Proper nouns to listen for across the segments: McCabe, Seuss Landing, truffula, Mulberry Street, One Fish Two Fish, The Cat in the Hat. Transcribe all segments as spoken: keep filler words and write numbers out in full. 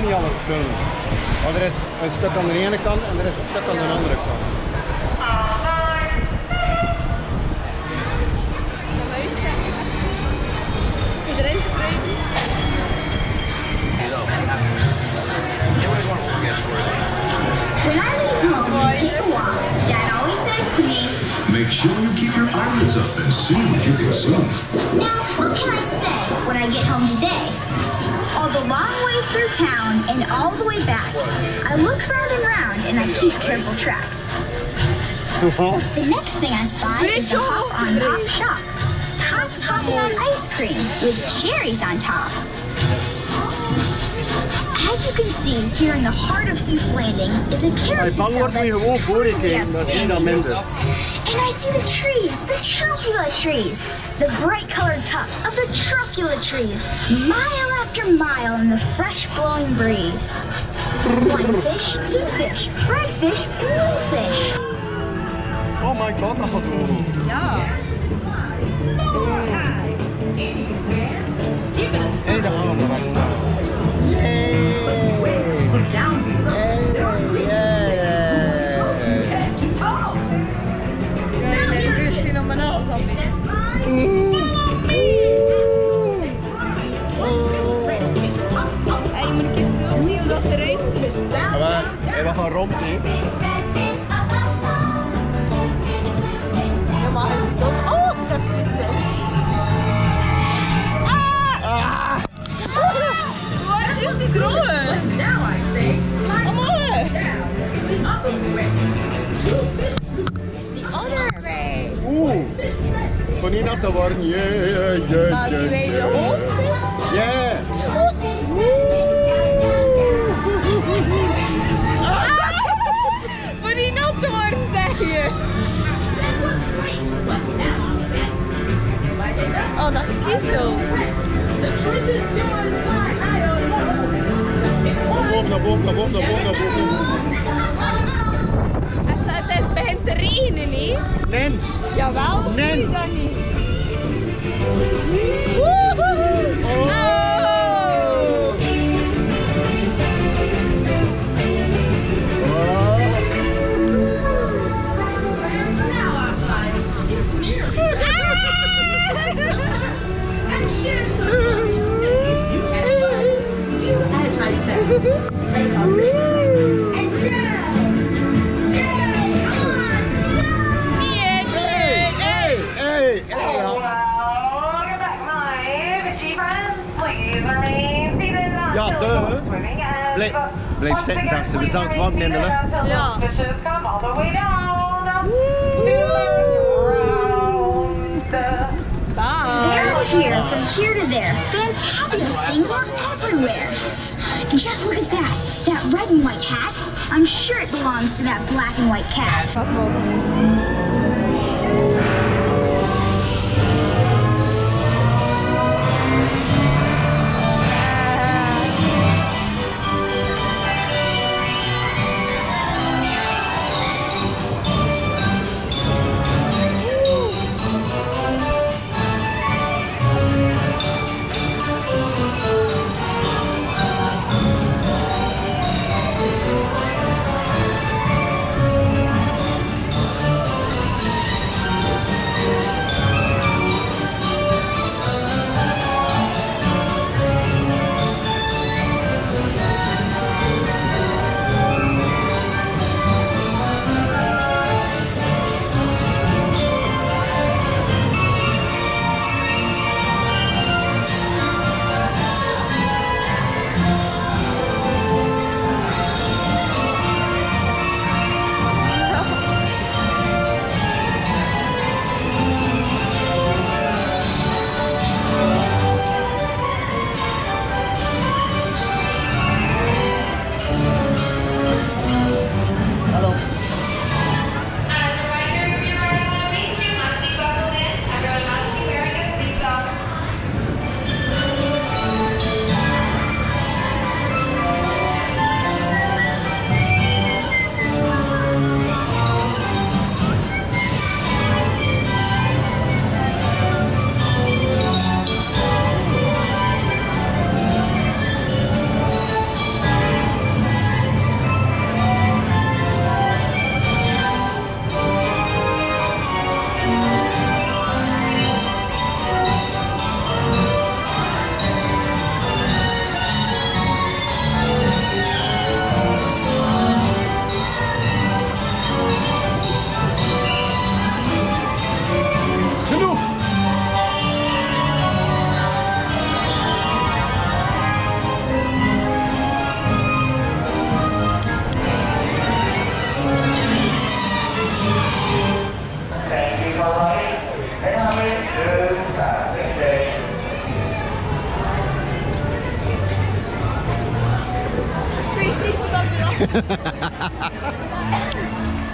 kan niet alles filmen. Want er is een stuk aan de ene kant en er is een stuk aan de andere kant. Make sure you keep your eyelids up and see what you can see. Now, what can I say when I get home today? All the long way through town and all the way back, I look round and round and I keep careful track. The next thing I spy is the Hop on Hop shop. Hop's hopping on ice cream with cherries on top. As you can see, here in the heart of Seuss Landing is a carousel that's totally outstanding. And I see the trees, the truffula trees, the bright-colored tops of the truffula trees, mile after mile in the fresh blowing breeze. One fish, two fish, red fish, blue fish. Oh my God, that's what we're doing. Yeah. We gaan rond hier. Ja, maar hij zit ook. Oh, ik heb dit. Ah! Waar is die dromen? Oh, mooi! The other way. Oeh. Van hier naar te worden. Yeah, yeah, yeah. Maar die weet je hoofd? Yeah. Oh, dat kietel. Naar boven, naar boven, naar boven, naar boven, naar boven. Het, het begint te regenen, niet? Nee. Jawel, of nee. Niet dan niet? Ja, de. Blijf, blijf zitten, zegt ze. We zouden het warm in de lucht. Ja. Bye. Here, from here to there, fantabulous things are everywhere. Just look at that. That red and white hat. I'm sure it belongs to that black and white cat.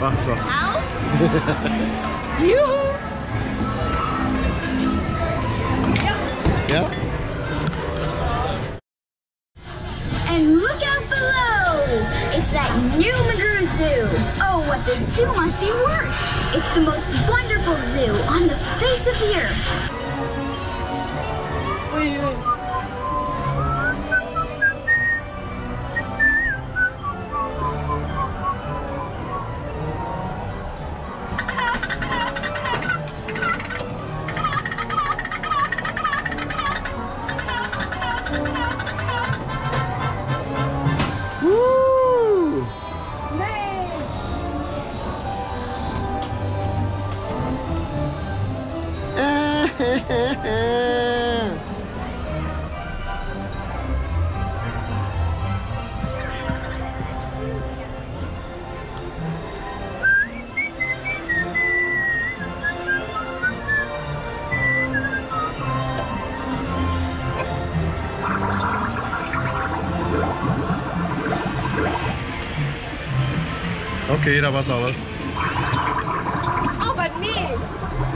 Mach doch. Auf! Juhu! Ja. Ja? And look out below! It's that new Mulberry Zoo! Oh, what this zoo must be worth! It's the most wonderful zoo on the face of the earth! Wait, wait. Okay, da war's alles. Aber nee!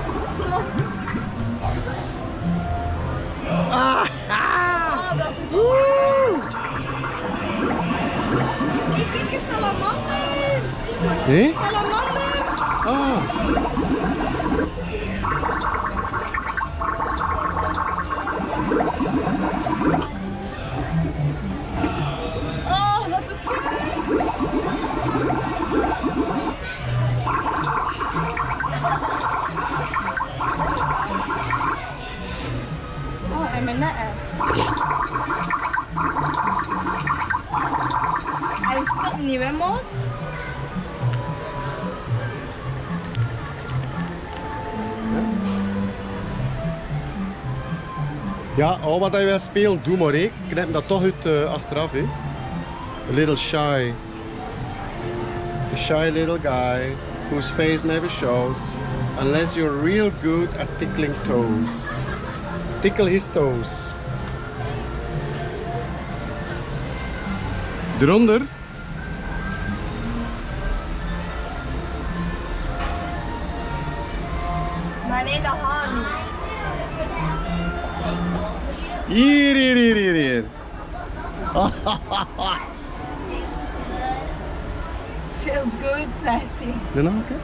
So. Ah! Ah! Uh! Ich kriege Salamanders! Eh? Salamanders! Ah! Oh, dat doet het! Oh, I'm in that app. I stopped the remote. Ja, al wat hij wel speelt, doe maar. Ik knip hem dat toch uit uh, achteraf. He. A little shy. A shy little guy whose face never shows. Unless you're real good at tickling toes. Tickle his toes. Eronder. Maar nee, dat gaat niet. Hier, hier, hier, hier, hier. Feels good, zegt hij. De naam, oké?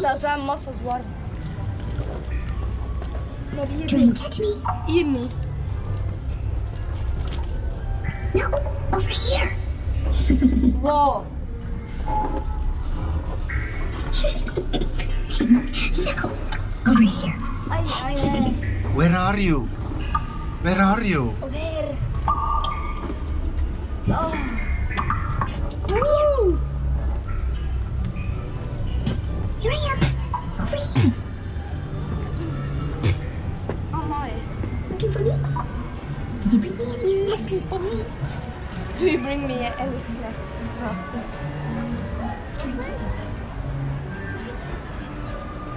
Dat zijn massa's warm. Maar hier niet. Hier niet. No, over here. Wow. Over here. Ai, ai, ai. Where are you? Where are you? Over here. Oh. Over here. Here I am! Over here! Oh my! Looking for me? Did you bring me any snacks? For me? Do you bring me any snacks?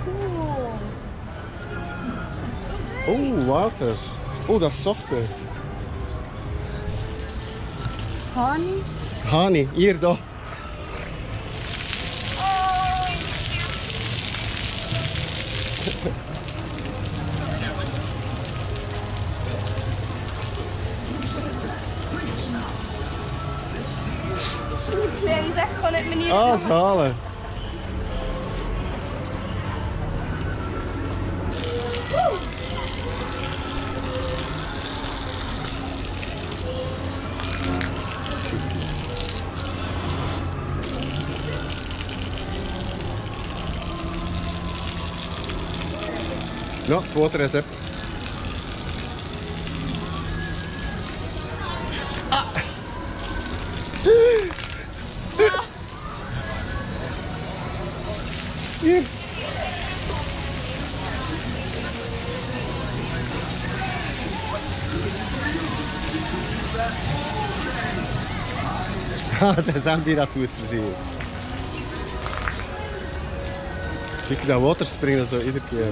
Cool! Oh, water! Oh, dat is zochte! Honey? Honey, hier toch! Ah, zalen. Ja, het water is op. Dan zijn die dat goed voorzien is. Kijk, dat water springen zo iedere keer.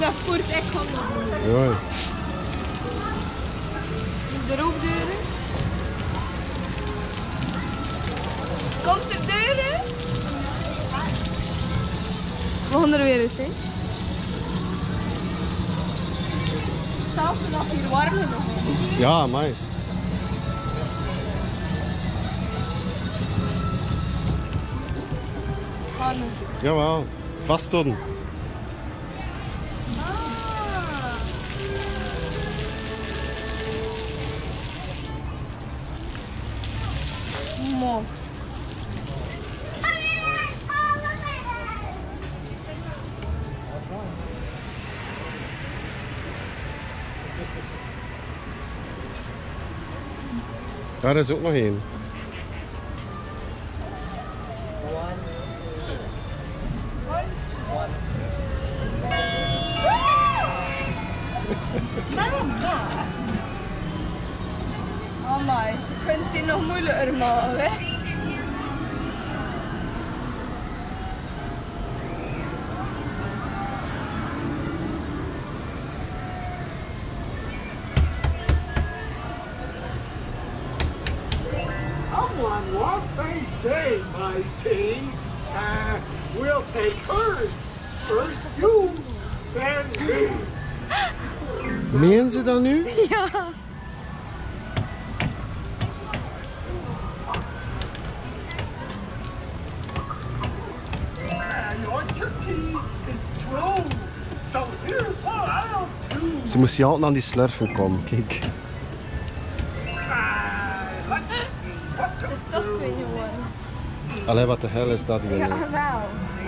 Dat voert echt van de deur. Er ook deuren. Komt er deuren? We gaan er weer eens heen. Zelfs dat hier warm nog. Ja, mij. Jawel, vasthouden. Daar is ook nog één. Mama, ze kunt hier nog moeilijker maken, hè? Meen ze dat nu? Ja. Ze moest je altijd aan die slurfen komen, kijk. Allee, wat de hel is dat hier? Ja, wel.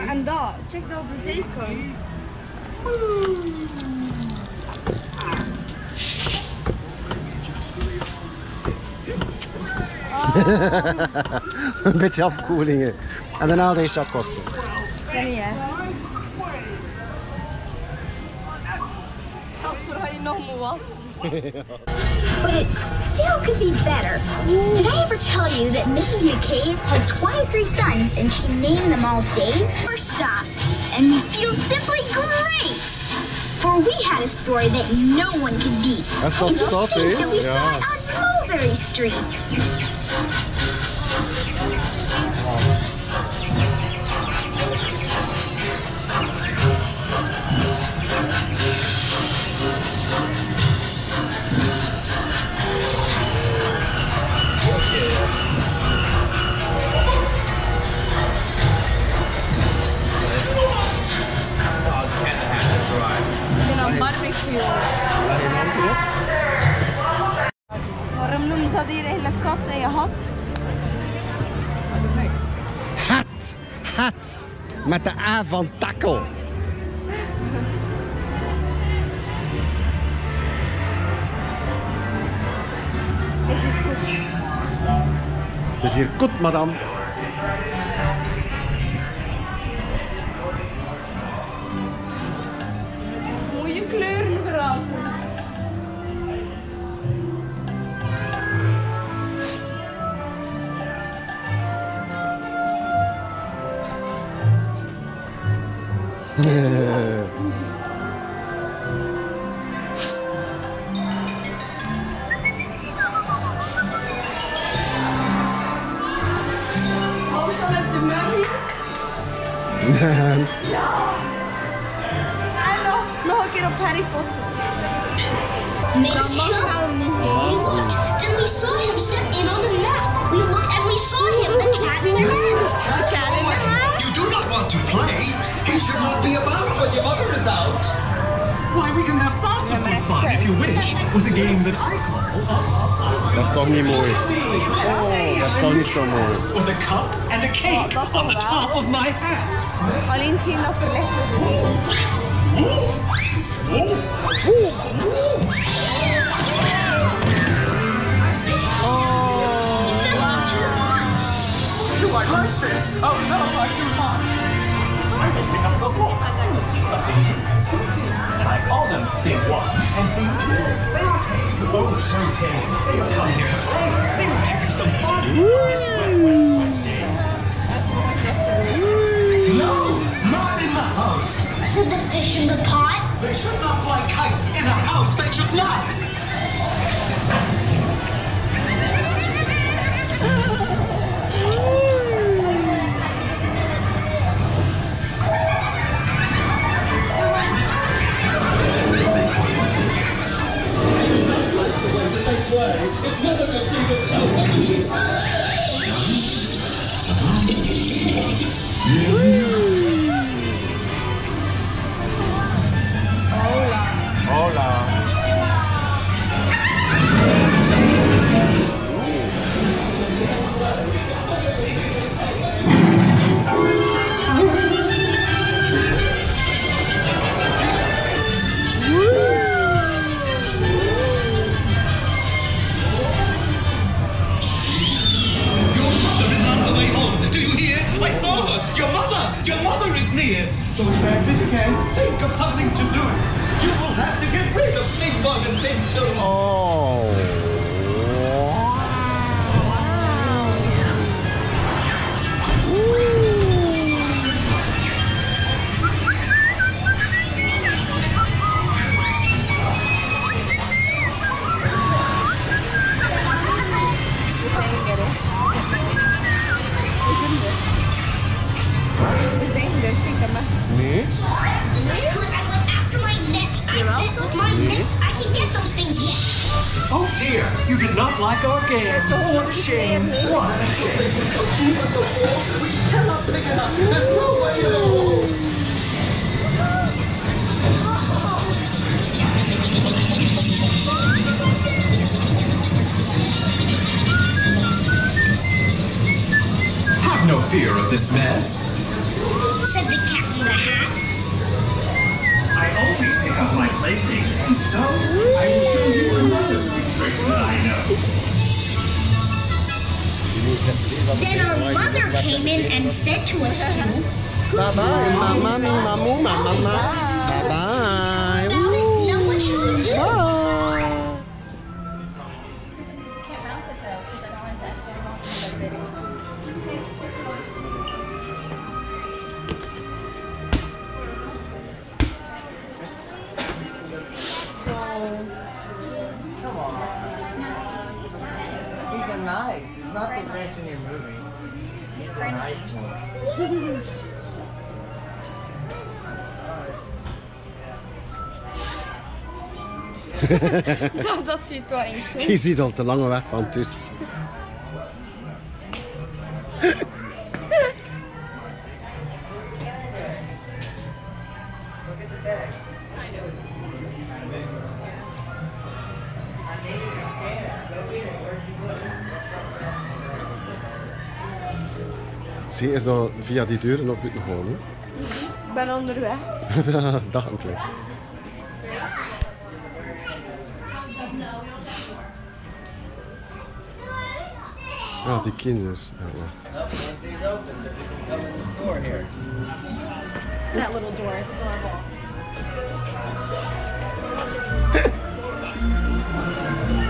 En dat, check dat op de zee komt. Oh. Een beetje afkoelingen. En daarna deze zou kosten. Ja, niet hè. Als voor hij je nog moet wassen. But it still could be better. Did I ever tell you that Missus McCabe had twenty-three sons and she named them all Dave? First stop, and we feel simply great! For we had a story that no one could beat. That's so salty. And we yeah. saw it on Mulberry Street. Waarom noemen ze dat hier eigenlijk kat en je hat? Hat! Hat! Met de A van takkel! Het is hier goed, madame. Yeah. Also at the Mary? Ja. En nog, nog een keer op Harry Potter. Mace jumped. We looked and we saw him step in on the map. We looked and we saw him, the cat in the hat. The cat in the hat. You do not want to play, he should not be about when your mother is out. Why, we can have lots of good fun, if you wish, with a game that I call... That's not me, Moe. That's not me, so Moe. With a cup and a cake on the top of my hat. Alleen zien of de letters do I like this? Oh no, I do not. I will pick up the book. Let's see something. And I call them Big One and Big Two. They are tame. Oh, so tame. They will come here to play. They will give you some fun. This wet, wet, wet day. That's not yesterday. No, not in the house. Isn't the fish in the pot? They should not fly kites in a house. They should not. If mother could see this, no one could see this. Woo. Oh, hola. Hola. Your mother is on the way home. Do you hear? I saw her. Your mother, your mother is near. So as fast as you can, think of something to do. You will have to get rid of thing one and thing two. Oh. Next? Yes. Look, I went after my net. I bet with my net I can get those things yet. Oh dear, you did not like our game. What a shame. What a shame. We cannot pick it up. There's no way at all. Have no fear of this mess, said the cat in the hat. I always pick up my playthings, and so I will show you another trick that I know. Then our mother came in and said to us, Bye bye, mama, mama, mama, bye bye. Now I know what you will do. Nice. It's not the branch in your movie. It's a nice one. Nou, dat ziet wel eng uit. Je ziet al te lange weg van Toets. Zeker dat via die deur en op buiten gewoon. Hè? Ik ben onderweg. Dag en klein. Ah, die kinderen. Ja, wacht. That little door is adorable.